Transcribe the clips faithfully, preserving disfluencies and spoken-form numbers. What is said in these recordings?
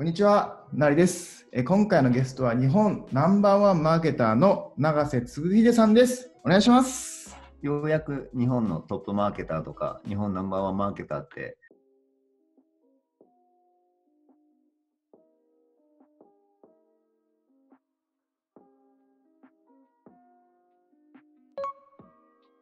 こんにちは、なりです。今回のゲストは日本ナンバーワンマーケターの長瀬嗣秀さんです。お願いします。ようやく日本のトップマーケターとか、日本ナンバーワンマーケターって、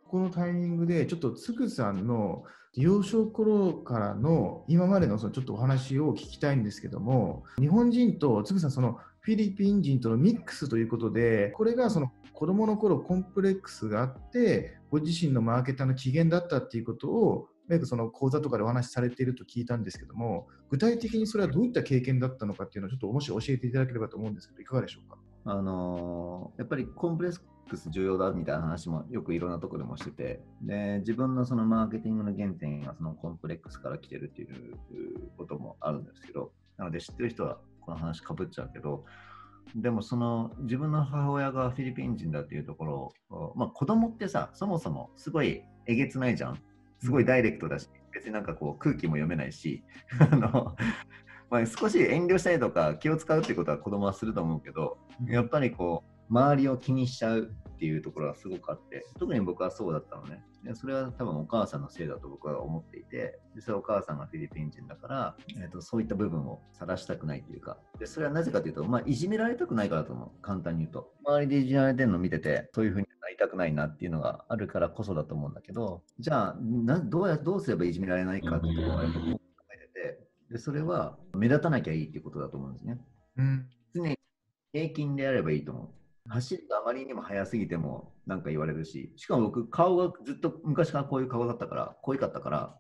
このタイミングでちょっと嗣さんの幼少頃からの今までのそのちょっとお話を聞きたいんですけども、日本人と嗣さんそのフィリピン人とのミックスということで、これがその子どもの頃コンプレックスがあってご自身のマーケターの起源だったっていうことをなんかその講座とかでお話しされていると聞いたんですけども、具体的にそれはどういった経験だったのかっていうのをちょっともし教えていただければと思うんですけど、いかがでしょうか。あのー、やっぱりコンプレックス重要だみたいな話もよくいろんなところでもしてて、で自分のそのマーケティングの原点がそのコンプレックスから来てるっていうこともあるんですけど、なので知ってる人はこの話かぶっちゃうけど、でもその自分の母親がフィリピン人だっていうところを、まあ、子供ってさ、そもそもすごいえげつないじゃん、すごいダイレクトだし、別になんかこう空気も読めないしあのまあ少し遠慮したりとか気を使うってことは子供はすると思うけど、やっぱりこう周りを気にしちゃうっていうところがすごくあって、特に僕はそうだったのね。でそれは多分お母さんのせいだと僕は思っていて、でそれはお母さんがフィリピン人だから、えー、とそういった部分を晒したくないというか、でそれはなぜかというと、まあ、いじめられたくないからと思う。簡単に言うと周りでいじめられてるのを見ててそういう風になりたくないなっていうのがあるからこそだと思うんだけど、じゃあな ど, うやどうすればいじめられないかっていうところが考えてて、でそれは目立たなきゃいいっていうことだと思うんですね、うん、常に平均であればいいと思う。走りがあまりにも速すぎてもなんか言われるし、しかも僕顔がずっと昔からこういう顔だったから、濃いかったから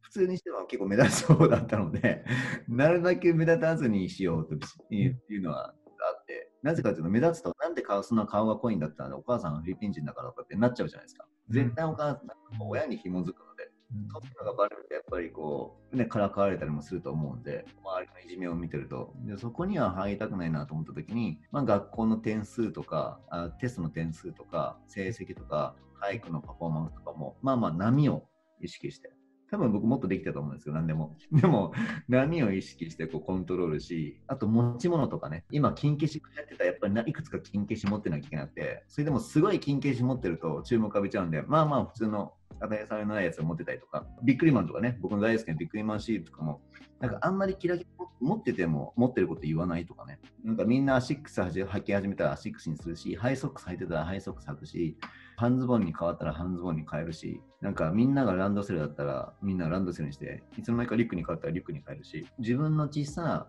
普通にしては結構目立つ方だったのでなるだけ目立たずにしようというのはあって、なぜかというと目立つとなんで顔そんな顔が濃いんだったらお母さんがフィリピン人だからとかってなっちゃうじゃないですか。絶対お母さんなんか親に紐づくので、そういうのがバレるとやっぱりこうねからかわれたりもすると思うんで、周りのいじめを見てると、でそこには入りたくないなと思った時に、まあ、学校の点数とかあテストの点数とか成績とか体育のパフォーマンスとかもまあまあ波を意識して、多分僕もっとできたと思うんですよ、何でも。でも波を意識してこうコントロールし、あと持ち物とかね、今金消しやってたらやっぱりいくつか金消し持ってなきゃいけなくて、それでもすごい金消し持ってると注目浴びちゃうんで、まあまあ普通の当たり障りのないやつを持ってたりとか、ビックリマンとかね、僕の大好きなビックリマンシールとかもなんかあんまりキラキラ持ってても持ってること言わないとかね、なんかみんなアシックス履き始めたらアシックスにするし、ハイソックス履いてたらハイソックス履くし、半ズボンに変わったら半ズボンに変えるし、なんかみんながランドセルだったらみんなランドセルにして、いつの間にかリュックに変わったらリュックに変えるし、自分の小さな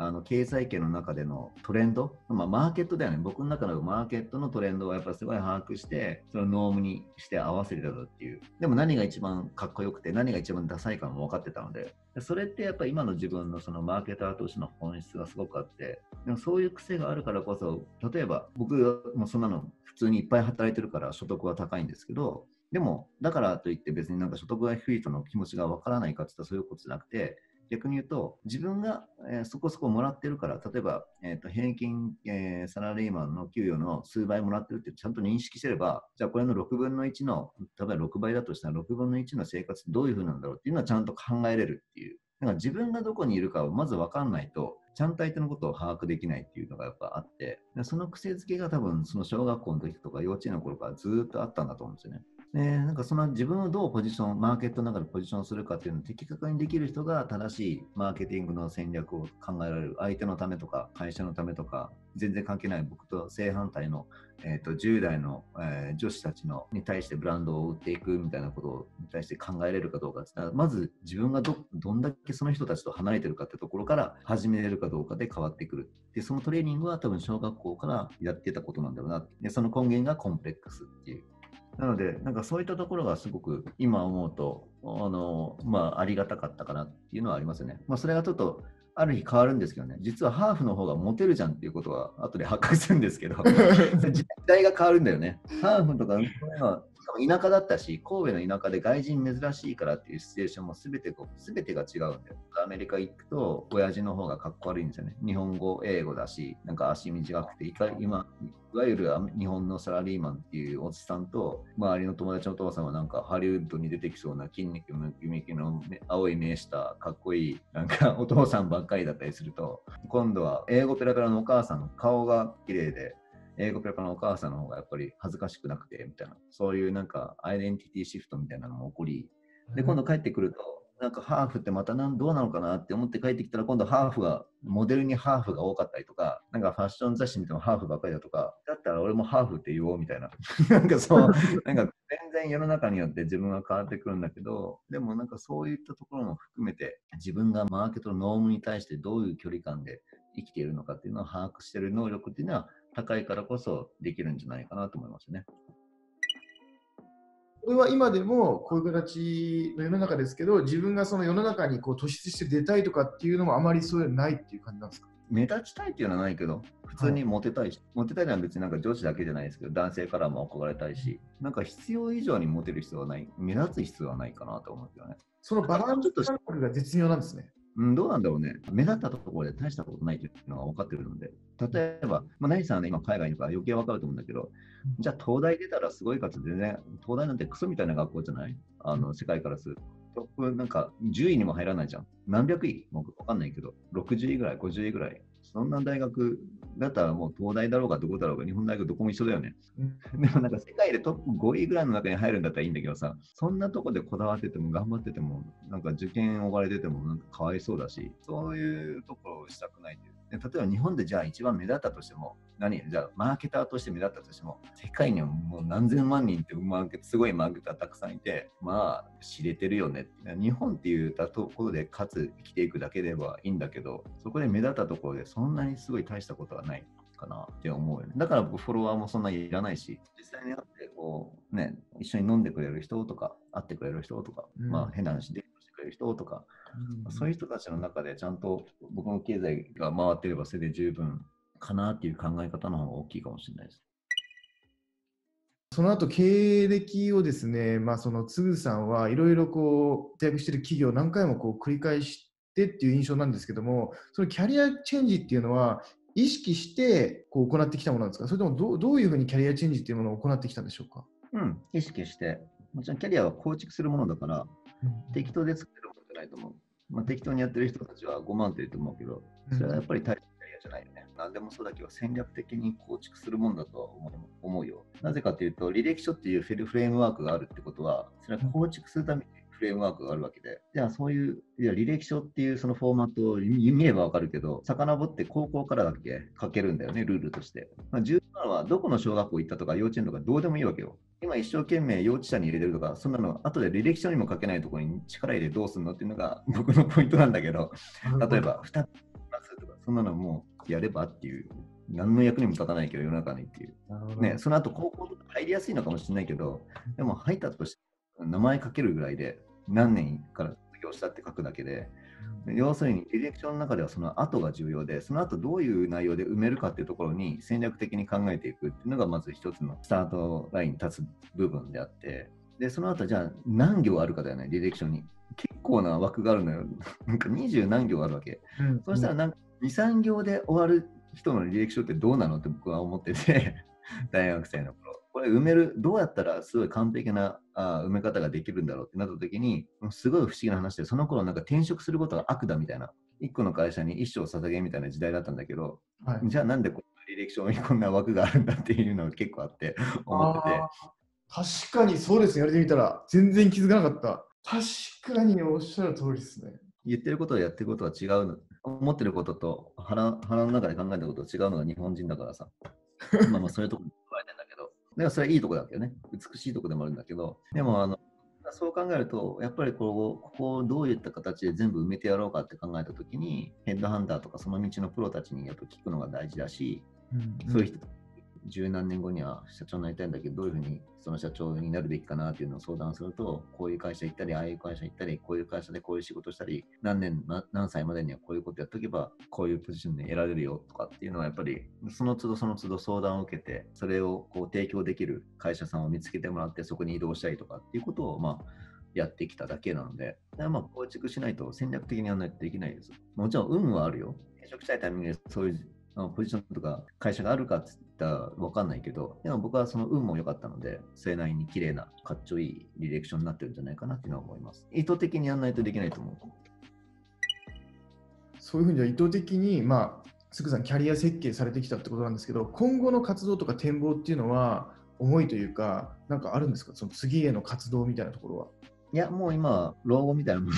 あの経済圏の中でのトレンド、まあ、マーケットだよね。僕の中のマーケットのトレンドをやっぱすごい把握してそのノームにして合わせてたっていう。でも何が一番かっこよくて何が一番ダサいかも分かってたので、それってやっぱ今の自分のそのマーケターとしての本質がすごくあって、でもそういう癖があるからこそ、例えば僕もそんなの普通にいっぱい働いてるから所得は高いんですけど、でもだからといって別になんか所得が低い人の気持ちが分からないかっていったらそういうことじゃなくて、逆に言うと自分が、えー、そこそこもらってるから、例えば、えー、と平均、えー、サラリーマンの給与の数倍もらってるってちゃんと認識してれば、じゃあこれのろくぶんのいちの、例えばろくばいだとしたらろくぶんのいちの生活どういう風なんだろうっていうのはちゃんと考えれるっていう。だから自分がどこにいるかをまず分かんないとちゃんと相手のことを把握できないっていうのがやっぱあって、その癖づけが多分その小学校の時とか幼稚園の頃からずっとあったんだと思うんですよね。でなんかその自分をどうポジションマーケットの中でポジションするかっていうのを的確にできる人が正しいマーケティングの戦略を考えられる。相手のためとか会社のためとか全然関係ない、僕と正反対の、えー、とじゅう代の、えー、女子たちのに対してブランドを売っていくみたいなことに対して考えれるかどうかって言ったら、まず自分が ど, どんだけその人たちと離れてるかってところから始めれるかどうかで変わってくる。でそのトレーニングは多分小学校からやってたことなんだろうなって。でその根源がコンプレックスっていう。なのでなんかそういったところがすごく今思うと あ, の、まあ、ありがたかったかなっていうのはありますよね、まあ、それがちょっとある日変わるんですけどね。実はハーフの方がモテるじゃんっていうことは後で発覚するんですけど時代が変わるんだよね。ハーフとかのは田舎だったし、神戸の田舎で外人珍しいからっていうシチュエーションも全て、全てが違うんだよ。アメリカ行くと親父の方がかっこ悪いんですよね。日本語、英語だし、なんか足短くて、今いわゆる日本のサラリーマンっていうおじさんと、周りの友達のお父さんはなんかハリウッドに出てきそうな筋肉ムキムキの青い目したかっこいいなんかお父さんばっかりだったりすると、今度は英語ペラペラのお母さんの顔が綺麗で、英語ペラペラのお母さんの方がやっぱり恥ずかしくなくてみたいな、そういうなんかアイデンティティシフトみたいなのも起こり、で今度帰ってくるとなんかハーフってまたなんどうなのかなって思って帰ってきたら、今度ハーフがモデルにハーフが多かったりとか、なんかファッション雑誌見てもハーフばっかりだとか、だったら俺もハーフって言おうみたいななんかそうなんか全然世の中によって自分は変わってくるんだけど、でもなんかそういったところも含めて自分がマーケットのノームに対してどういう距離感で生きているのかっていうのを把握している能力っていうのは高いからこそできるんじゃないかなと思いますね。これは今でもこういう形の世の中ですけど、自分がその世の中にこう突出して出たいとかっていうのもあまりそういうのないっていう感じなんですか？目立ちたいっていうのはないけど、普通にモテたいし、はい、モテたいのは別になんか女子だけじゃないですけど、男性からも憧れたいし、なんか必要以上にモテる必要はない、目立つ必要はないかなと思うけどね。そのバランス感覚が絶妙なんですね。うん、どうなんだろうね。目立ったところで大したことないというのが分かってるので、例えば、まあ、ナイさんは、ね、今海外にいるから余計分かると思うんだけど、じゃあ東大出たらすごいかって全然、東大なんてクソみたいな学校じゃない、あの世界からすると。トップなんかじゅういにも入らないじゃん。何百位も分かんないけど、ろくじゅういぐらい、ごじゅういぐらい。そんな大学だったらもう東大だろうがどこだろうが日本大学どこも一緒だよね。でもなんか世界でトップごいぐらいの中に入るんだったらいいんだけどさ、そんなとこでこだわってても頑張っててもなんか受験追われててもなんかかわいそうだし、そういうところをしたくないっていう。で例えば日本でじゃあ一番目立ったとしても何じゃあマーケターとして目立ったとしても、世界にはもう何千万人ってマーケすごいマーケターたくさんいて、まあ知れてるよね。日本っていうところでかつ生きていくだけではいいんだけど、そこで目立ったところでそんなにすごい大したことはないかなって思うよね。だから僕フォロワーもそんなにいらないし、実際に会ってこうね、一緒に飲んでくれる人とか会ってくれる人とか、うん、まあ変な話で人とか、うん、そういう人たちの中でちゃんと僕の経済が回ってればそれで十分かなっていう考え方の方が大きいかもしれないです。その後経歴をですね、まあそのつぐさんはいろいろこう契約してる企業を何回もこう繰り返してっていう印象なんですけども、そのキャリアチェンジっていうのは意識してこう行ってきたものなんですか？それとも ど, どういうふうにキャリアチェンジっていうものを行ってきたんでしょうか？うん、意識して、もちろんキャリアは構築するものだから、うん、適当で作れるものじゃないと思う。まあ、適当にやってる人たちはごまんといると思うけど、それはやっぱり大じゃないよね。何でもそうだけど戦略的に構築するものだとは思うよ。なぜかというと履歴書っていうフレームワークがあるってことは、それは構築するためにフレームワークがあるわけで、じゃあそういういや履歴書っていうそのフォーマットを見ればわかるけど、遡って高校からだっけ書けるんだよね、ルールとして。まあ、重要なのはどこの小学校行ったとか幼稚園とかどうでもいいわけよ。今一生懸命幼稚舎に入れてるとか、そんなの後で履歴書にも書けないところに力入れどうするのっていうのが僕のポイントなんだけど、例えばふたつそんなのもうやればっていう、何の役にも立たないけど世の中にっていう、ね、その後高校とか入りやすいのかもしれないけど、でも入ったとして名前書けるぐらいで何年から卒業したって書くだけで、要するに履歴書の中ではその後が重要で、その後どういう内容で埋めるかっていうところに戦略的に考えていくっていうのがまず一つのスタートラインに立つ部分であって、でその後じゃあ何行あるかだよね。履歴書に結構な枠があるのよなんかにじゅうなんぎょうあるわけ、うん、そうしたらなんかにさんぎょうで終わる人の履歴書ってどうなのって僕は思ってて大学生の頃、これ埋めるどうやったらすごい完璧なあ埋め方ができるんだろうってなった時に、すごい不思議な話で、その頃なんか転職することが悪だみたいな、一個の会社に一生捧げみたいな時代だったんだけど、はい、じゃあなんでこの履歴書にこんな枠があるんだっていうのが結構あって思ってて。確かにそうですね、やれてみたら全然気づかなかった。確かにおっしゃる通りですね。言ってることとやってることは違うの、思ってることと 腹, 腹の中で考えたことと違うのが日本人だからさまあまあそういうところに加えてんだけど、でもそれはいいとこだけどね、美しいとこでもあるんだけど、でもあのそう考えるとやっぱりこうここをどういった形で全部埋めてやろうかって考えた時に、ヘッドハンターとかその道のプロたちにやっぱ聞くのが大事だし、うんうん、そういう人十何年後には社長になりたいんだけど、どういうふうにその社長になるべきかなっていうのを相談すると、こういう会社行ったり、ああいう会社行ったり、こういう会社でこういう仕事したり、何年、何歳までにはこういうことやっとけば、こういうポジションで得られるよとかっていうのは、やっぱりその都度その都度相談を受けて、それをこう提供できる会社さんを見つけてもらって、そこに移動したりとかっていうことを、まあ、やってきただけなので、だからまあ構築しないと、戦略的にやらないとできないです。もちろん運はあるよ。転職したいタイミングでそういうポジションとか会社があるかって言ったら分かんないけど、でも僕はその運も良かったので、それなりに綺麗なかっちょいい履歴書になってるんじゃないかなっていうのは思います。意図的にやらないとできないと思う。そういうふうにじゃ意図的に、まあスクさんキャリア設計されてきたってことなんですけど、今後の活動とか展望っていうのは思いというかなんかあるんですか、その次への活動みたいなところは。いや、もう今老後みたいなもの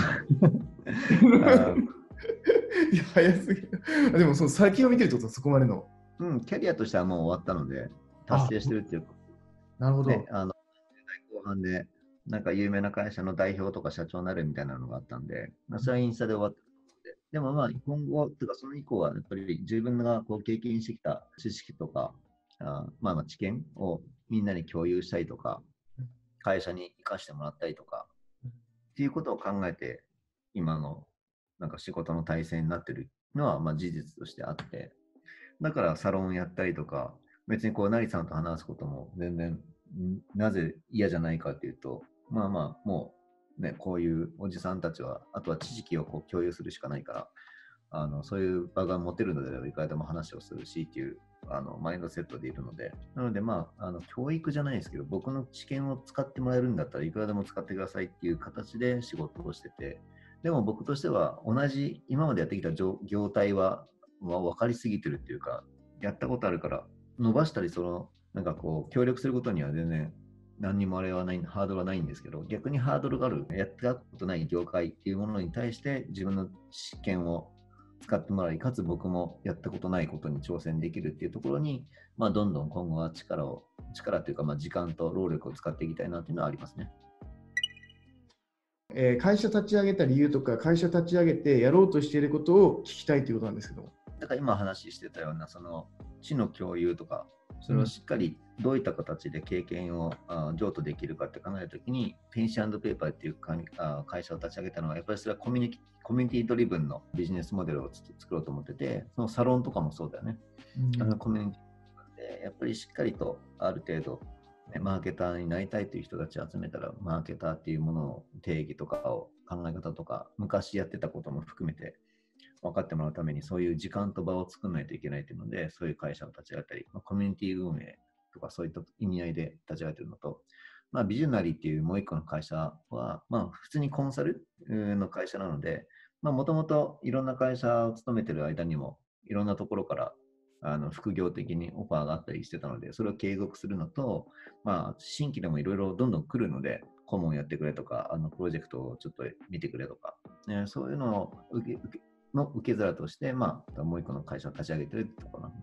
いや早すぎるでもその先を見てるってことはそこまでの、うん、キャリアとしてはもう終わったので達成してるっていうか。なるほど、ね、あの後半でなんか有名な会社の代表とか社長になるみたいなのがあったんで、まあ、それはインスタで終わったので、でもまあ今後とかその以降はやっぱり自分がこう経験してきた知識とかあまあまあ知見をみんなに共有したりとか、会社に生かしてもらったりとかっていうことを考えて今のなんか仕事の体制になってるのはまあ事実としてあって、だからサロンやったりとか、別にこう成さんと話すことも全然なぜ嫌じゃないかっていうと、まあまあもうね、こういうおじさんたちはあとは知識をこう共有するしかないから、あのそういう場が持てるのでいくらでも話をするしっていうあのマインドセットでいるので、なのでまああの教育じゃないですけど、僕の知見を使ってもらえるんだったらいくらでも使ってくださいっていう形で仕事をしてて、でも僕としては同じ今までやってきた業態は分かりすぎてるっていうか、やったことあるから伸ばしたり、そのなんかこう協力することには全然何にもあれはないハードルはないんですけど、逆にハードルがあるやったことない業界っていうものに対して自分の知見を使ってもらい、かつ僕もやったことないことに挑戦できるっていうところに、まあ、どんどん今後は力を力というか、まあ時間と労力を使っていきたいなというのはありますね。えー、会社立ち上げた理由とか、会社立ち上げてやろうとしていることを聞きたいということなんですけども。だから今話してたようなその知の共有とか、それをしっかりどういった形で経験を、うん、譲渡できるかって考えるときに、ペンシー&ペーパーっていう会社を立ち上げたのは、やっぱりそれはコミュニコミュニティドリブンのビジネスモデルを作ろうと思ってて、そのサロンとかもそうだよね、うん、あのコミュニティでやっぱりしっかりとある程度マーケターになりたいという人たちを集めたら、マーケターっていうものの定義とかを、考え方とか昔やってたことも含めて分かってもらうために、そういう時間と場を作らないといけないというので、そういう会社を立ち上げたり、コミュニティ運営とかそういった意味合いで立ち上げてるのと、まあ、ビジョナリーっていうもう一個の会社は、まあ、普通にコンサルの会社なので、もともといろんな会社を勤めてる間にもいろんなところからあの副業的にオファーがあったりしてたので、それを継続するのと、まあ、新規でもいろいろどんどん来るので、顧問やってくれとか、あのプロジェクトをちょっと見てくれとか、ね、そういうのを受け受けの受け皿として、まあ、もう一個の会社を立ち上げてるってところかな。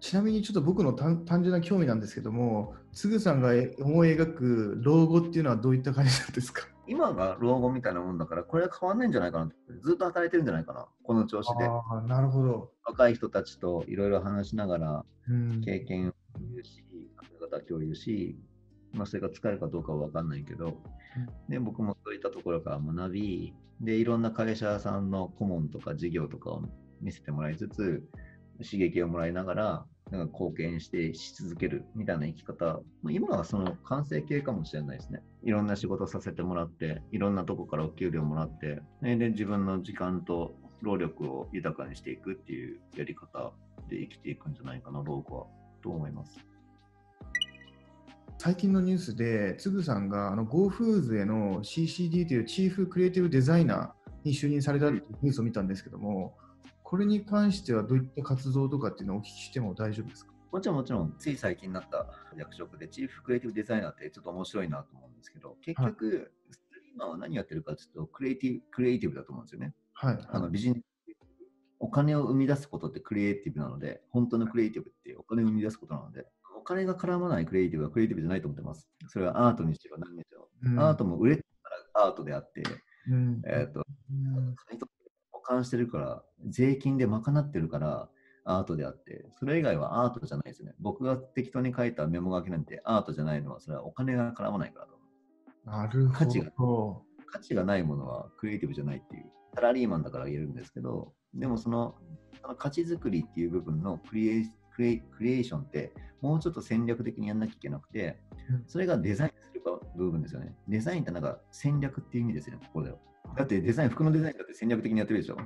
ちなみにちょっと僕の単純な興味なんですけども、つぐさんが思い描く老後っていうのはどういった感じなんですか？今が老後みたいなもんだから、これは変わんないんじゃないかなって、ずっと働いてるんじゃないかな、この調子で。あ、なるほど。若い人たちといろいろ話しながら、うん、経験を共有し、考え方を共有し、まあ、それが使えるかどうかは分かんないけど、うん、で僕もそういったところから学びで、いろんな会社さんの顧問とか事業とかを見せてもらいつつ、刺激をもらいながらなんか貢献してし続けるみたいな生き方、今はその完成形かもしれないですね。いろんな仕事させてもらって、いろんなとこからお給料もらって、で自分の時間と労力を豊かにしていくっていうやり方で生きていくんじゃないかな、老後はと思います。最近のニュースでつぐさんがあの GoFoods への シーシーディー というチーフクリエイティブデザイナーに就任されたっていうニュースを見たんですけども、これに関してはどういった活動とかっていうのをお聞きしても大丈夫ですか？もちろんもちろん、つい最近になった役職でチーフクリエイティブデザイナーってちょっと面白いなと思うんですけど、結局、今は何やってるかというとクリエイティブ、クリエイティブだと思うんですよね。はい、あのビジネス、お金を生み出すことってクリエイティブなので、本当のクリエイティブってお金を生み出すことなので、お金が絡まないクリエイティブはクリエイティブじゃないと思ってます。それはアートにしろ何にしろ、うん、アートも売れてからアートであって、うん、えっと、うん、関してるから、税金で賄ってるから、アートであって、それ以外はアートじゃないですね。僕が適当に書いたメモ書きなんてアートじゃないのは、それはお金が絡まないからと。なるほど。価値が、価値がないものはクリエイティブじゃないっていう、サラリーマンだから言えるんですけど、でもその、その価値づくりっていう部分のクリエイ、クリエ、クリエーションって、もうちょっと戦略的にやんなきゃいけなくて、それがデザインする部分ですよね。デザインってなんか戦略っていう意味ですよね、ここでは。だってデザイン、服のデザインだって戦略的にやってるでしょ。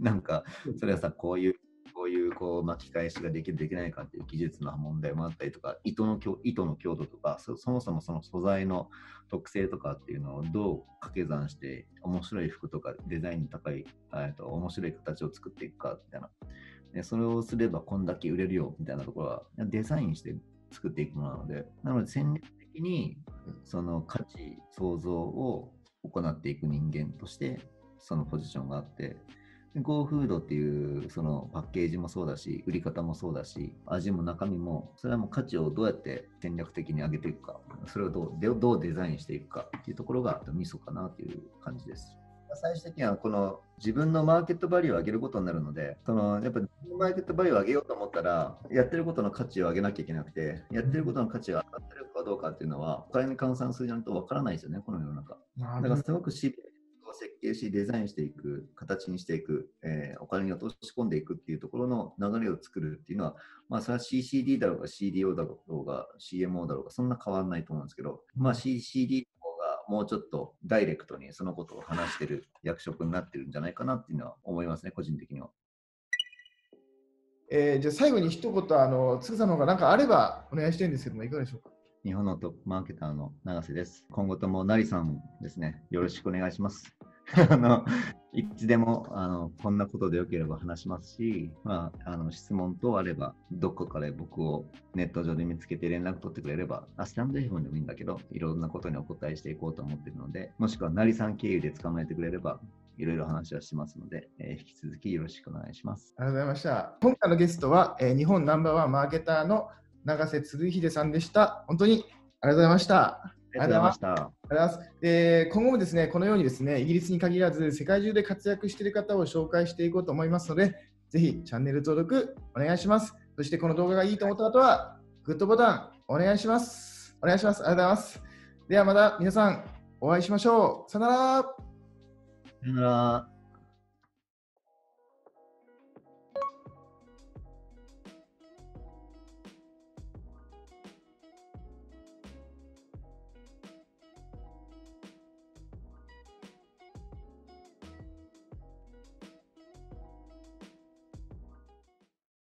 なんか、それはさ、こういう、こういう、こう巻き返しができる、できないかっていう技術の問題もあったりとか、糸の強、糸の強度とか、そ、そもそもその素材の特性とかっていうのをどう掛け算して、面白い服とかデザインに高い、えっと、面白い形を作っていくか、みたいな。で、それをすればこんだけ売れるよ、みたいなところは、デザインして作っていくものなので、なので戦略的に、その価値創造を行っていく人間として、そのポジションがあって、GoFood っていうそのパッケージもそうだし、売り方もそうだし、味も中身も、それはもう価値をどうやって戦略的に上げていくか、それをどう、どうデザインしていくかっていうところがミソかなっていう感じです。最終的にはこの自分のマーケットバリューを上げることになるので、そのやっぱりマーケットバリューを上げようと思ったら、やってることの価値を上げなきゃいけなくて、やってることの価値が上がってるかどうかっていうのは、お金に換算するじゃないとわからないですよね、この世の中。だからすごくシビア設計しデザインしていく形にしていく、えー、お金に落とし込んでいくっていうところの流れを作るっていうのは、まあ、それは シーシーディー だろうが シーディーオー だろうが シーエムオー だろうがそんな変わらないと思うんですけど、まあ、シーシーディー の方がもうちょっとダイレクトにそのことを話してる役職になってるんじゃないかなっていうのは思いますね、個人的には。えー、じゃあ最後に一言、あのつぐさんの方が何かあればお願いしたいんですけども、いかがでしょうか。日本のトップマーケターの永瀬です。今後とも成さんですね、よろしくお願いします。あのいつでもあのこんなことでよければ話しますし、まあ、あの質問等あれば、どこかで僕をネット上で見つけて連絡取ってくれれば、あ、スタンド エフエム でもいいんだけど、いろんなことにお答えしていこうと思っているので、もしくは成さん経由で捕まえてくれれば、いろいろ話はしますので、えー、引き続きよろしくお願いします。ありがとうございました。今回のゲストは、えー、日本ナンバーワンマーケターの永瀬嗣秀さんでした。本当にありがとうございました。ありがとうございます。えー、今後もですね、このようにですね、イギリスに限らず世界中で活躍している方を紹介していこうと思いますので、ぜひチャンネル登録お願いします。そしてこの動画がいいと思った方はグッドボタンお願いします。お願いします。ありがとうございます。ではまた皆さんお会いしましょう。さよなら。さよなら。